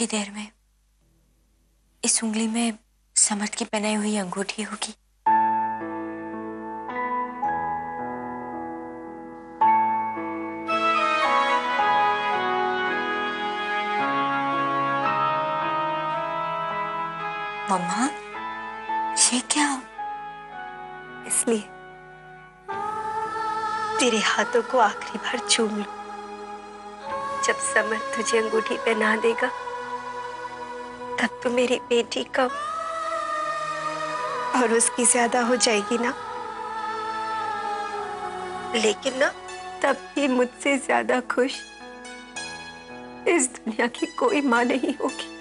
कुछ ही देर में इस उंगली में समर्थ की पहनाई हुई अंगूठी होगी। मम्मा, ये क्या? इसलिए तेरे हाथों को आखिरी बार चूम लूं। जब समर्थ तुझे अंगूठी पहना देगा तब तो मेरी बेटी कम और उसकी ज्यादा हो जाएगी ना, लेकिन ना तब भी मुझसे ज्यादा खुश इस दुनिया की कोई मां नहीं होगी।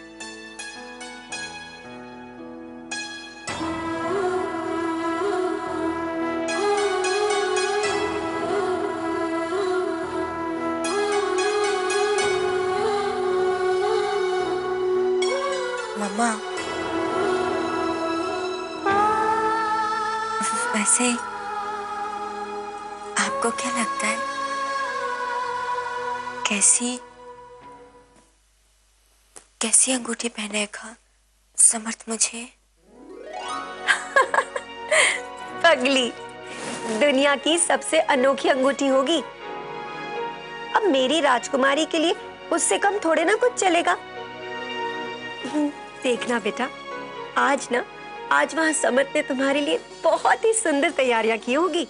मम्मा, वैसे आपको क्या लगता है कैसी अंगूठी पहनेगा समर्थ मुझे? पगली, दुनिया की सबसे अनोखी अंगूठी होगी। अब मेरी राजकुमारी के लिए उससे कम थोड़े ना कुछ चलेगा। देखना बेटा, आज वहां समर्थ ने तुम्हारे लिए बहुत ही सुंदर तैयारियां की होगी।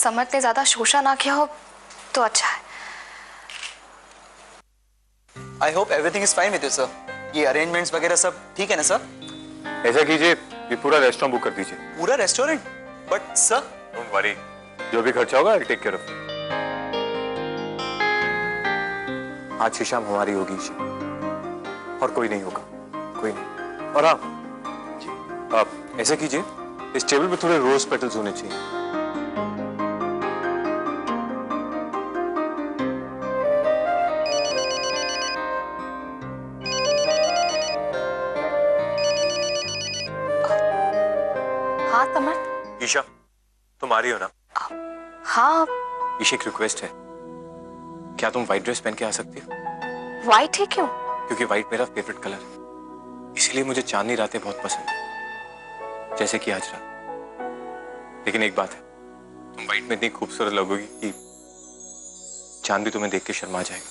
समर्थ ने ज्यादा शोशा ना किया हो तो अच्छा है। I hope everything is fine with you sir. ये अरेंजमेंट्स वगैरह सब ठीक है ना सर? ऐसा कीजिए कि पूरा रेस्टोरेंट बुक कर दीजिए। पूरा restaurant? But sir don't worry, जो भी खर्चा होगा I will take care of. आज की शाम हमारी होगी ईशा, और कोई नहीं होगा, कोई नहीं। और आप ऐसा कीजिए, इस टेबल पे थोड़े रोज पेटल्स होने चाहिए। हाँ समर्थ। ईशा, तुम आ रही हो ना? हाँ। ईशा, एक रिक्वेस्ट है, क्या तुम व्हाइट ड्रेस पहन के आ सकती हो? व्हाइट है क्यों? क्योंकि व्हाइट मेरा फेवरेट कलर है, इसलिए मुझे चांदनी रातें बहुत पसंद है, जैसे कि आज रात। लेकिन एक बात है, तुम व्हाइट में इतनी खूबसूरत लगोगी कि चांद भी तुम्हें देख के शर्मा जाएगा।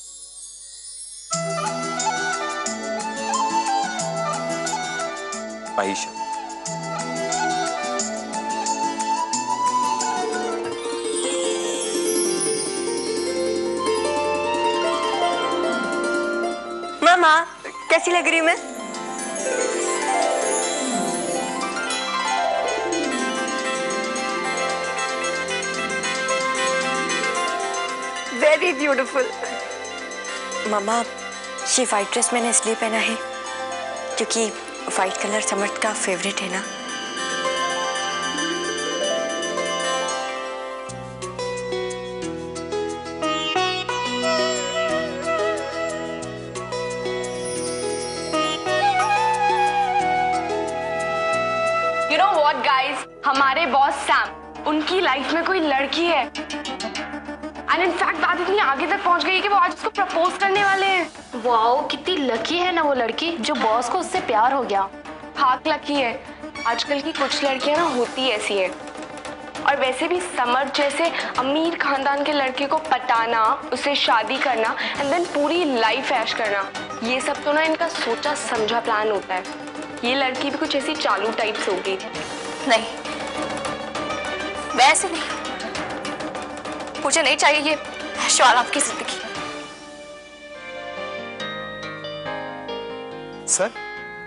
बाय ईशा। माँ, कैसी लग रही हूँ मैं? Very beautiful. मामा, ये व्हाइट ड्रेस मैंने इसलिए पहना है क्योंकि व्हाइट कलर समर्थ का फेवरेट है ना। हमारे बॉस सैम, उनकी लाइफ में कोई लड़की है एंड इनफैक्ट बात इतनी आगे तक पहुंच गई है कि वो आज उसको प्रपोज करने वाले हैं। वाओ, कितनी लकी है ना वो लड़की जो बॉस को उससे प्यार हो गया। फाक लकी है, आजकल की कुछ लड़कियां ना होती ऐसी है। और वैसे भी समर्थ जैसे अमीर खानदान के लड़के को पटाना, उसे शादी करना एंड देन पूरी लाइफ ऐश करना, ये सब तो ना इनका सोचा समझा प्लान होता है। ये लड़की भी कुछ ऐसी चालू टाइप्स होगी। नहीं, वैसे नहीं, मुझे नहीं चाहिए ये शराब की जिंदगी। सर,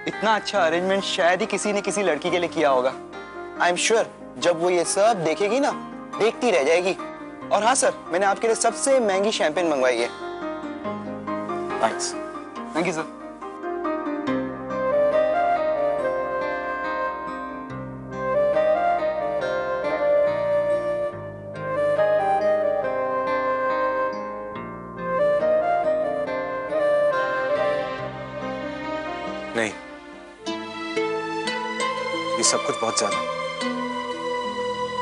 इतना अच्छा अरेंजमेंट शायद ही किसी ने किसी लड़की के लिए किया होगा। आई एम श्योर जब वो ये सब देखेगी ना, देखती रह जाएगी। और हाँ सर, मैंने आपके लिए सबसे महंगी शैंपेन मंगवाई है। थैंक्स। Thank you sir. नहीं, ये सब कुछ बहुत ज्यादा।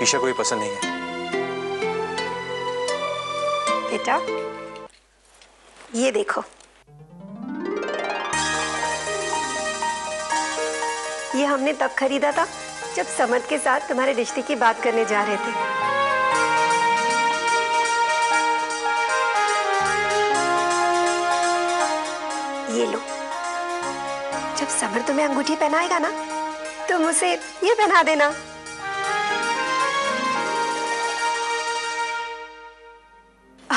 ईशा को ये पसंद नहीं है। बेटा ये देखो, ये हमने तब खरीदा था जब समर्थ के साथ तुम्हारे रिश्ते की बात करने जा रहे थे। ये लो, जब समर तुम्हें अंगूठी पहनाएगा ना तुम उसे ये पहना देना।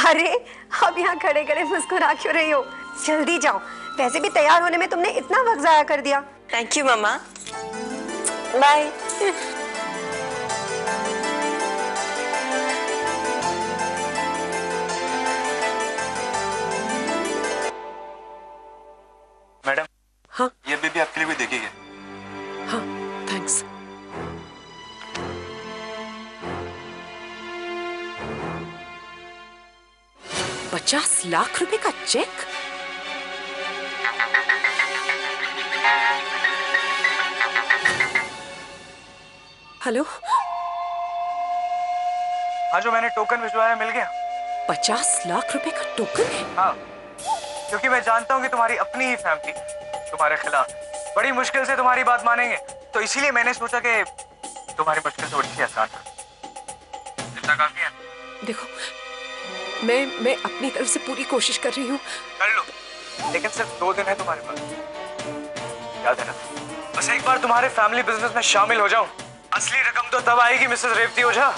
अरे अब यहाँ खड़े खड़े मुस्कुरा क्यों रही हो, जल्दी जाओ, वैसे भी तैयार होने में तुमने इतना वक्त जाया कर दिया। थैंक यू मामा, बाय। मैडम, हाँ ये बेबी आपके लिए भी देखेगी। हाँ थैंक्स। ₹50 लाख का चेक। हेलो, हाँ जो मैंने टोकन भिजवाया मिल गया। ₹50 लाख का टोकन है। हाँ, क्योंकि मैं जानता हूँ कि तुम्हारी अपनी ही फैमिली तुम्हारे खिलाफ बड़ी मुश्किल से तुम्हारी बात मानेंगे, तो इसीलिए मैंने सोचा कि तुम्हारी मुश्किल से उठनी आसान है। इतना काफी है। देखो मैं अपनी तरफ से पूरी कोशिश कर रही हूँ। कर लो, लेकिन सिर्फ 2 दिन है तुम्हारे पास, याद है ना। बस एक बार तुम्हारे फैमिली बिजनेस में शामिल हो जाऊँ, असली रकम तो तब आएगी मिसेस रेवती ओझा।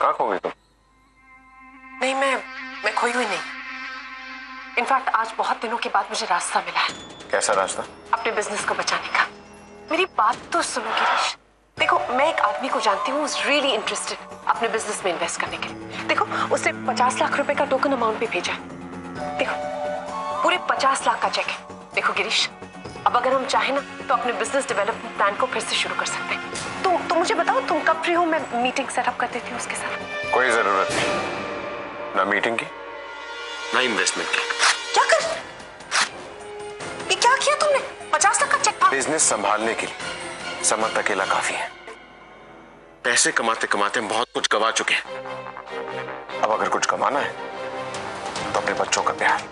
कहाँ खो गई तुम? नहीं, मैं खोई हुई नहीं। इनफैक्ट आज बहुत दिनों के बाद मुझे रास्ता मिला है। कैसा रास्ता? अपने बिजनेस को बचाने का। मेरी बात तो सुनो गिरीश, देखो मैं एक आदमी को जानती हूँ, रियली इंटरेस्टेड अपने बिजनेस में इन्वेस्ट करने के लिए। देखो उसने ₹50 लाख का टोकन अमाउंट भी भेजा है। देखो पूरे ₹50 लाख का चेक है। देखो गिरीश, अब अगर हम चाहें ना तो अपने बिजनेस डेवलपमेंट प्लान को फिर से शुरू कर सकते हैं। तो मुझे बताओ तुम कब फ्री हो, मैं मीटिंग सेटअप कर देती हूँ उसके साथ। कोई जरूरत नहीं, ना मीटिंग की ना इन्वेस्टमेंट की। क्या कर, ये क्या किया तुमने? ₹50 लाख का चेक। बिजनेस संभालने के लिए समर्थ अकेला काफी है। पैसे कमाते कमाते हम बहुत कुछ गवा चुके हैं। अब अगर कुछ कमाना है तो अपने बच्चों का प्यार।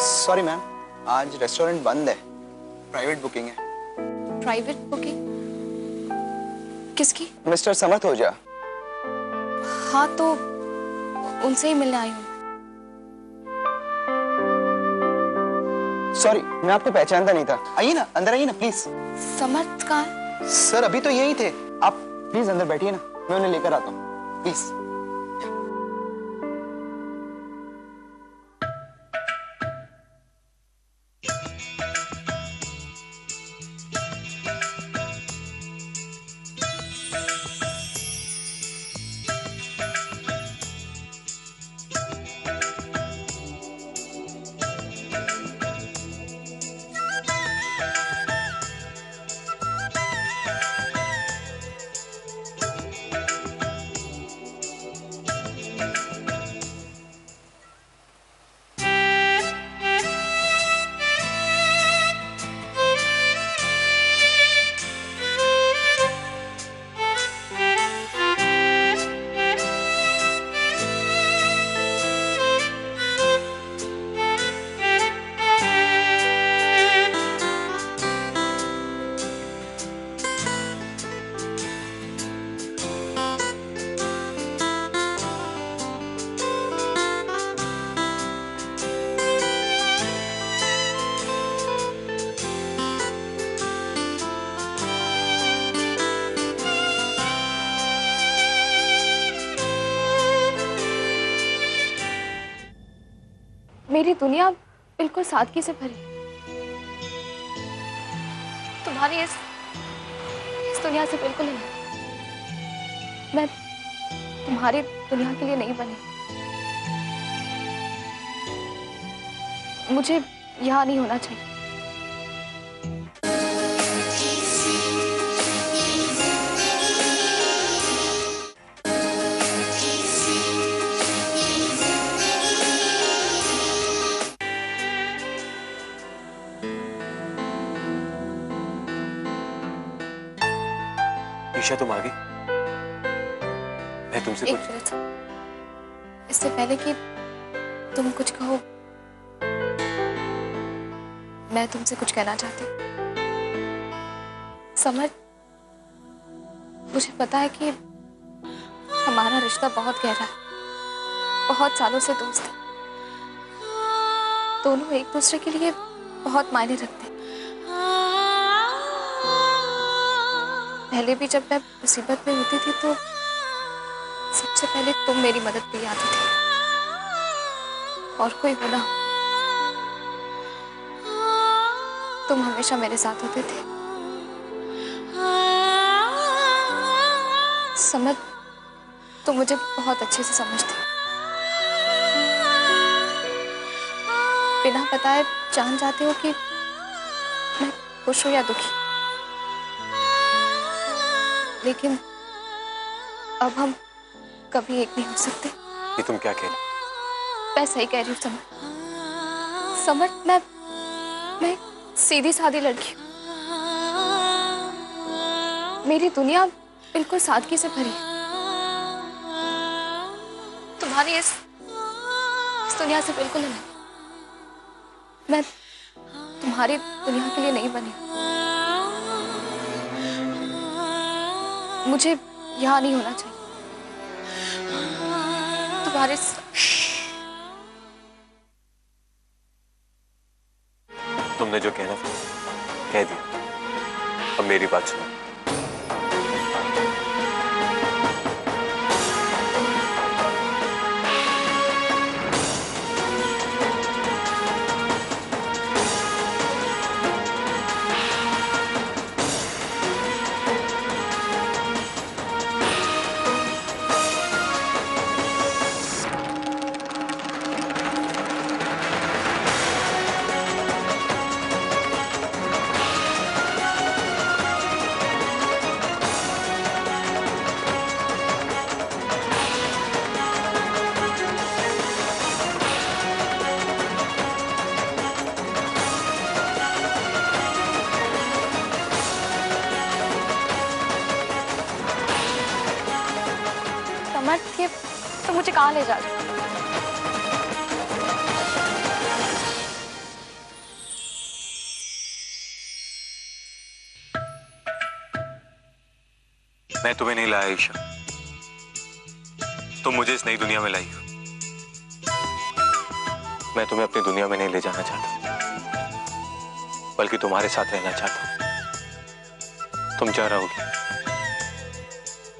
सॉरी मैम, आज रेस्टोरेंट बंद है, प्राइवेट बुकिंग है। प्राइवेट बुकिंग किसकी? मिस्टर समर्थ ओझा। हाँ तो उनसे ही मिलने आई हूँ। सॉरी, मैं आपको पहचानता नहीं था। आइए ना, अंदर आइए ना प्लीज। समर्थ कहाँ है? सर अभी तो यही थे। आप प्लीज अंदर बैठिए ना, मैं उन्हें लेकर आता हूँ प्लीज। मेरी दुनिया बिल्कुल सादगी से भरी है, तुम्हारी इस दुनिया से बिल्कुल नहीं। मैं तुम्हारी दुनिया के लिए नहीं बनी। मुझे यहाँ नहीं होना चाहिए। ईशा तुम आ गई? मैं तुमसे कुछ इससे पहले कि तुम कुछ कहो, मैं तुमसे कुछ कहना चाहती। समर्थ, मुझे पता है कि हमारा रिश्ता बहुत गहरा है, बहुत सालों से दोस्त है, दोनों एक दूसरे के लिए बहुत मायने रखते हैं। पहले भी जब मैं मुसीबत में होती थी तो सबसे पहले तुम मेरी मदद पे आती थी, और कोई होना तुम हमेशा मेरे साथ होते थे। समझ, तुम मुझे बहुत अच्छे से समझती। बिना बताए जान जाते हो कि मैं खुश हूँ या दुखी। लेकिन अब हम कभी एक नहीं हो सकते। ये तुम क्या कह रही हो? मैं सही कह रही हूँ समर्थ। समर्थ, मैं सीधी सादी लड़की हूँ। मेरी दुनिया बिल्कुल सादगी से भरी है। तुम्हारी इस दुनिया से बिल्कुल अलग। मैं तुम्हारी दुनिया के लिए नहीं बनी। मुझे यहाँ नहीं होना चाहिए। तुम्हारे तुमने जो कहना था कह दिया। अब मेरी बात सुनो। तो मुझे कहाँ ले जा रहे हो? मैं तुम्हें नहीं लाया ईशा, तुम मुझे इस नई दुनिया में लाई हो। मैं तुम्हें अपनी दुनिया में नहीं ले जाना चाहता, बल्कि तुम्हारे साथ रहना चाहता हूं। तुम जा रहोगी,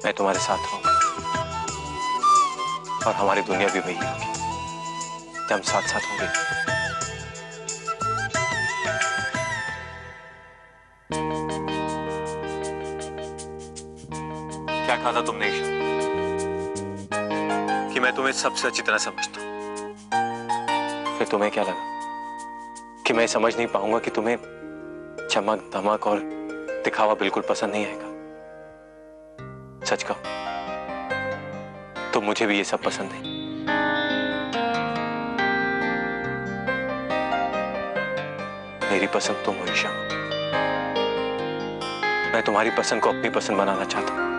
मैं तुम्हारे साथ रहूंगा, और हमारी दुनिया भी वही होगी। हम साथ साथ होंगे। क्या कहा था तुमने ईशा? कि मैं तुम्हें सबसे अच्छी तरह समझता हूं। फिर तुम्हें क्या लगा कि मैं समझ नहीं पाऊंगा कि तुम्हें चमक धमक और दिखावा बिल्कुल पसंद नहीं आएगा? सच कहो तो मुझे भी ये सब पसंद है। मेरी पसंद तुम हो ईशा। मैं तुम्हारी पसंद को अपनी पसंद बनाना चाहता हूं।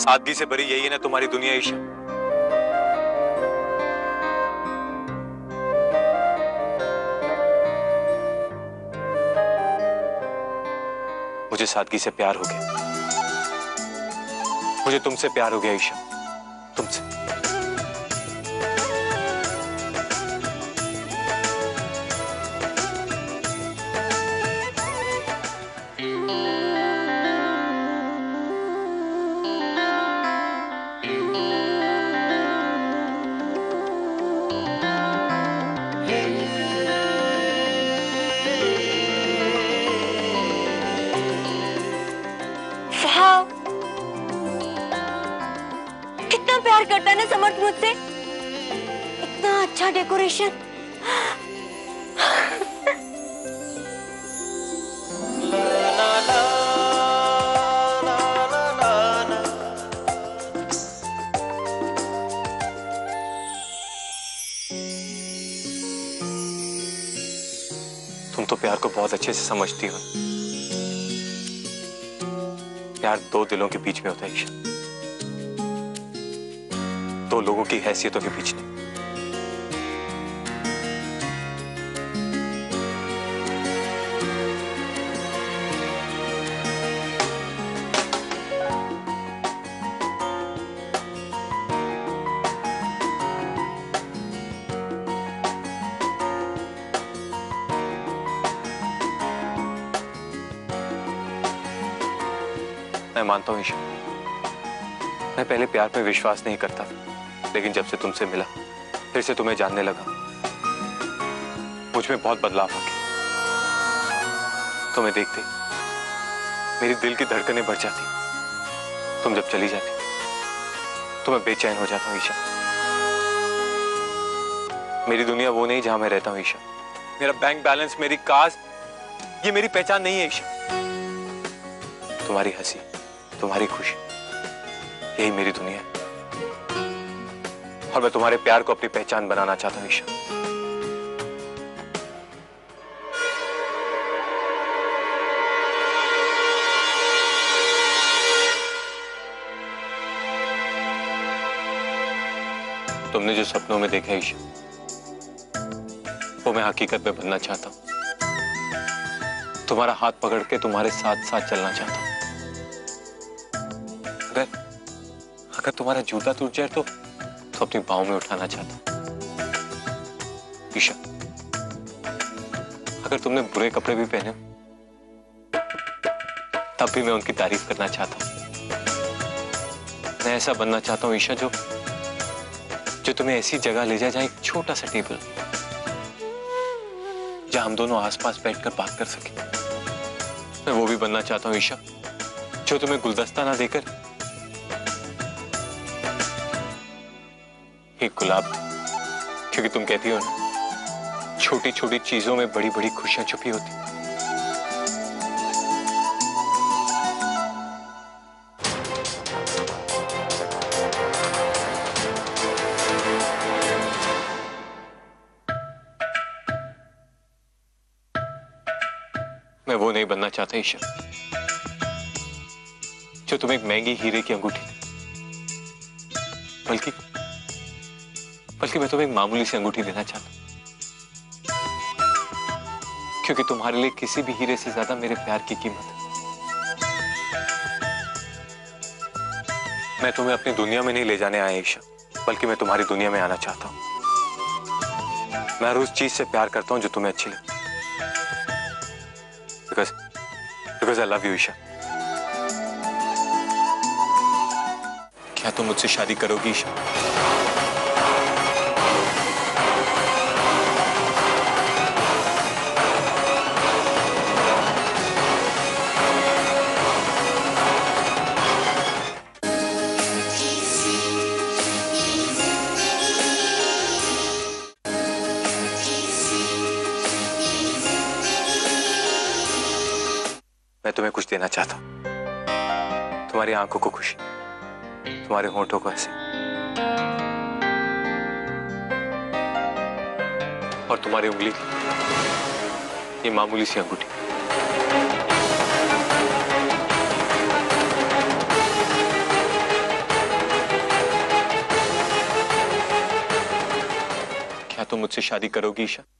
सादगी से भरी यही है ना तुम्हारी दुनिया ईशा? मुझे सादगी से प्यार हो गया। मुझे तुमसे प्यार हो गया ईशा, तुमसे। प्यार करता है ना समर्थ मुझसे, इतना अच्छा डेकोरेशन। तुम तो प्यार को बहुत अच्छे से समझती हो। प्यार दो दिलों के बीच में होता है ईशा, दो लोगों की हैसियतों के बीच नहीं। मैं मानता हूं ईशा, मैं पहले प्यार में विश्वास नहीं करता, लेकिन जब से तुमसे मिला, फिर से तुम्हें जानने लगा, मुझ में बहुत बदलाव आ गया। तुम्हें देखते मेरी दिल की धड़कनें बढ़ जाती, तुम जब चली जाती तो मैं बेचैन हो जाता हूँ ईशा। मेरी दुनिया वो नहीं जहां मैं रहता हूँ ईशा। मेरा बैंक बैलेंस, मेरी कास्ट, ये मेरी पहचान नहीं है ईशा। तुम्हारी हंसी, तुम्हारी खुशी, यही मेरी दुनिया है और मैं तुम्हारे प्यार को अपनी पहचान बनाना चाहता हूं ईशा। तुमने जो सपनों में देखा ईशा, वो मैं हकीकत में बनना चाहता हूं। तुम्हारा हाथ पकड़ के तुम्हारे साथ साथ चलना चाहता हूं। अगर तुम्हारा जूता टूट जाए तो अपनी बाहों में उठाना चाहता ईशा। अगर तुमने बुरे कपड़े भी पहने तब भी मैं उनकी तारीफ करना चाहता हूं। मैं ऐसा बनना चाहता हूं ईशा जो तुम्हें ऐसी जगह ले जाए जहां एक छोटा सा टेबल, जहां हम दोनों आसपास बैठकर बात कर सके। मैं वो भी बनना चाहता हूं ईशा जो तुम्हें गुलदस्ता ना देकर एक गुलाब, क्योंकि तुम कहती हो ना, छोटी छोटी चीजों में बड़ी बड़ी खुशियां छुपी होती। मैं वो नहीं बनना चाहता ईशा जो तुम्हें एक महंगी हीरे की अंगूठी दे, बल्कि मैं तुम्हें एक मामूली सी अंगूठी देना चाहता, क्योंकि तुम्हारे लिए किसी भी हीरे से ज्यादा मेरे प्यार की कीमत है। मैं तुम्हें अपनी दुनिया में नहीं ले जाने आया ईशा, बल्कि मैं तुम्हारी दुनिया में आना चाहता हूं। मैं हर उस चीज से प्यार करता हूं जो तुम्हें अच्छी लगे, because I love you Isha. क्या तुम मुझसे शादी करोगी ईशा? मैं तुम्हें कुछ देना चाहता हूं, तुम्हारी आंखों को खुशी, तुम्हारे होंठों को हंसी और तुम्हारी उंगली की ये मामूली सी अंगूठी। क्या तुम मुझसे शादी करोगी ईशा?